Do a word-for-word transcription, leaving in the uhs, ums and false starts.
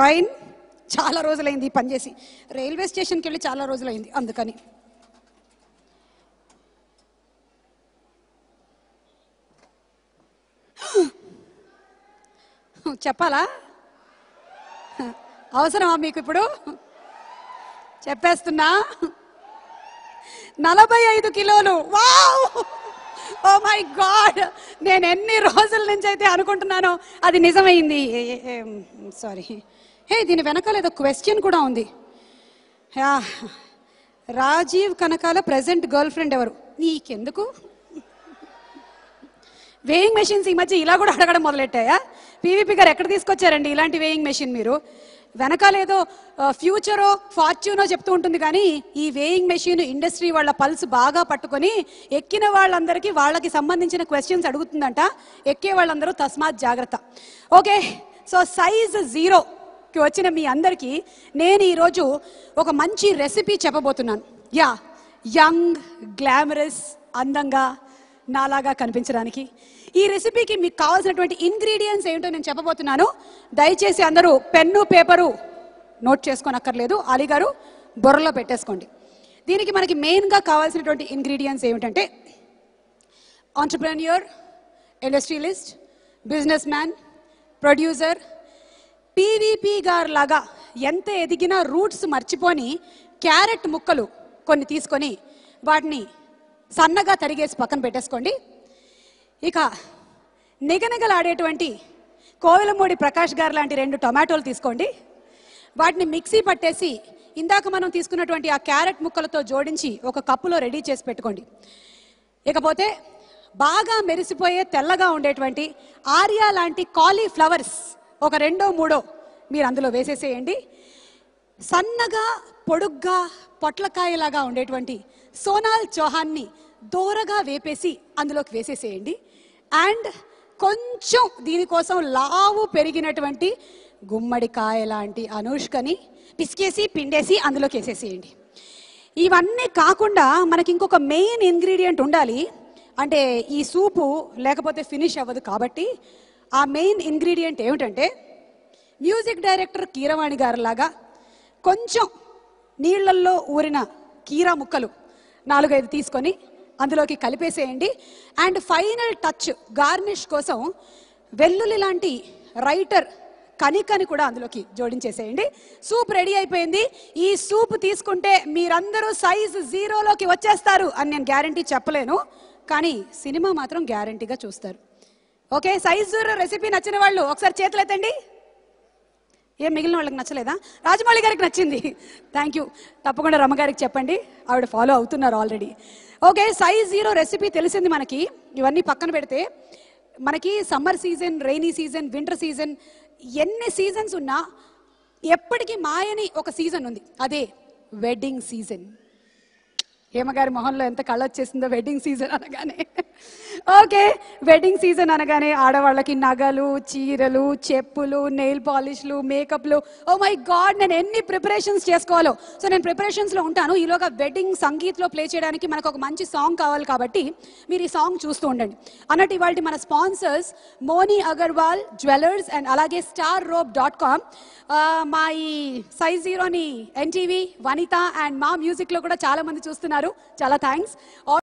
Coin చాలా రోజులైంది పనిచేసి, రైల్వే స్టేషన్కి వెళ్ళి చాలా రోజులైంది, అందుకని. చెప్పాలా? అవసరమా మీకు ఇప్పుడు? చెప్పేస్తున్నా. నలభై ఐదు కిలోలు. Wow, oh my god. నేను ఎన్ని రోజుల నుంచి అయితే అనుకుంటున్నాను అది నిజమైంది. సారీ. హే, దీని వెనకాల ఏదో క్వశ్చన్ కూడా ఉంది. Rajeev Kanakala present girl friend ఎవరు? నీకెందుకు? వేయింగ్ మెషిన్స్ ఈ మధ్య ఇలా కూడా అడగడం మొదలెట్టాయా? పీవీపీ గారు ఎక్కడ తీసుకొచ్చారండి ఇలాంటి వేయింగ్ మెషిన్? మీరు వెనకాలేదో ఫ్యూచరో ఫార్చ్యూనో చెప్తూ ఉంటుంది, కానీ ఈ వేయింగ్ మెషిన్ ఇండస్ట్రీ వాళ్ళ పల్స్ బాగా పట్టుకొని ఎక్కిన వాళ్ళందరికీ వాళ్ళకి సంబంధించిన క్వశ్చన్స్ అడుగుతుందంట. ఎక్కే వాళ్ళందరూ తస్మాత్ జాగ్రత్త. ఓకే, సో సైజ్ జీరోకి వచ్చిన మీ అందరికీ నేను ఈరోజు ఒక మంచి రెసిపీ చెప్పబోతున్నాను. యా, యంగ్, గ్లామరస్, అందంగా నాలాగా కనిపించడానికి. ఈ రెసిపీకి మీకు కావాల్సినటువంటి ఇంగ్రీడియంట్స్ ఏంటో నేను చెప్పబోతున్నాను. దయచేసి అందరూ పెన్ను పేపరు నోట్ చేసుకోనక్కర్లేదు, అలీగారు బొర్రలో పెట్టేసుకోండి. దీనికి మనకి మెయిన్గా కావాల్సినటువంటి ఇంగ్రీడియంట్స్ ఏమిటంటే entrepreneur, industrialist, business man, producer, PVP గారు లాగా ఎంత ఎదిగినా రూట్స్ మర్చిపోని క్యారెట్ ముక్కలు కొన్ని తీసుకొని వాటిని సన్నగా తరిగేసి పక్కన పెట్టేసుకోండి. ఇక నిగనిగలాడేటువంటి కోవెలమూడి ప్రకాష్ గారు లాంటి రెండు టొమాటోలు తీసుకోండి. వాటిని మిక్సీ పట్టేసి ఇందాక మనం తీసుకున్నటువంటి ఆ క్యారెట్ ముక్కలతో జోడించి ఒక కప్పులో రెడీ చేసి పెట్టుకోండి. ఇకపోతే బాగా మెరిసిపోయే తెల్లగా ఉండేటువంటి ఆర్యా లాంటి కాలీఫ్లవర్స్ ఒక రెండో మూడో మీరు అందులో వేసేసేయండి. సన్నగా పొడుగ్గా పొట్లకాయలాగా ఉండేటువంటి సోనాల్ చౌహాన్ని దూరగా వేపేసి అందులోకి వేసేసేయండి. అండ్ కొంచెం దీనికోసం లావు పెరిగినటువంటి గుమ్మడికాయ లాంటి అనుష్కని పిసికేసి పిండేసి అందులోకి వేసేసేయండి. ఇవన్నీ కాకుండా మనకి ఇంకొక మెయిన్ ఇంగ్రీడియంట్ ఉండాలి, అంటే ఈ సూపు లేకపోతే ఫినిష్ అవ్వదు. కాబట్టి ఆ మెయిన్ ఇంగ్రీడియంట్ ఏమిటంటే మ్యూజిక్ డైరెక్టర్ కీరవాణి గారు లాగా కొంచెం నీళ్లల్లో ఊరిన కీరా ముక్కలు నాలుగైదు తీసుకొని అందులోకి కలిపేసేయండి. అండ్ ఫైనల్ టచ్, గార్నిష్ కోసం వెల్లుల్లి లాంటి రైటర్ కనికని కూడా అందులోకి జోడించేసేయండి. సూప్ రెడీ అయిపోయింది. ఈ సూప్ తీసుకుంటే మీరందరూ సైజ్ జీరోలోకి వచ్చేస్తారు అని నేను గ్యారంటీ చెప్పలేను, కానీ సినిమా మాత్రం గ్యారంటీగా చూస్తారు. ఓకే, సైజ్ జీరో రెసిపీ నచ్చిన వాళ్ళు ఒకసారి చేతులు ఎత్తండి. ఏం మిగిలిన వాళ్ళకి నచ్చలేదా? రాజమౌళి గారికి నచ్చింది, థ్యాంక్ యూ. తప్పకుండా రమ్మగారికి చెప్పండి, ఆవిడ ఫాలో అవుతున్నారు already. Okay, size zero recipe తెలిసింది మనకి. ఇవన్నీ పక్కన పెడితే మనకి summer season, rainy season, winter season, ఎన్ని సీజన్స్ ఉన్నా ఎప్పటికీ మాయని ఒక సీజన్ ఉంది, అదే వెడ్డింగ్ సీజన్. హేమగారి మొహంలో ఎంత కళ వచ్చేసిందో వెడ్డింగ్ సీజన్ అనగానే. ఓకే, వెడ్డింగ్ సీజన్ అనగానే ఆడవాళ్ళకి నగలు, చీరలు, చెప్పులు, నెయిల్ పాలిష్లు, మేకప్లు, ఓ మై గాడ్ నేను ఎన్ని ప్రిపరేషన్స్ చేసుకోవాలో. సో నేను ప్రిపరేషన్స్లో ఉంటాను, ఈలోగా వెడ్డింగ్ సంగీత్లో ప్లే చేయడానికి మనకు ఒక మంచి సాంగ్ కావాలి, కాబట్టి మీరు ఈ సాంగ్ చూస్తూ ఉండండి. అన్నట్టు ఇవాళ మన sponsors Moni Agarwal jewellers and అలాగే స్టార్ రోప్ డాట్ కామ్. మా ఈ సైజ్ జీరోని ఎన్టీవీ, వనిత అండ్ మా మ్యూజిక్లో కూడా చాలామంది చూస్తున్నారు, చాలా థ్యాంక్స్.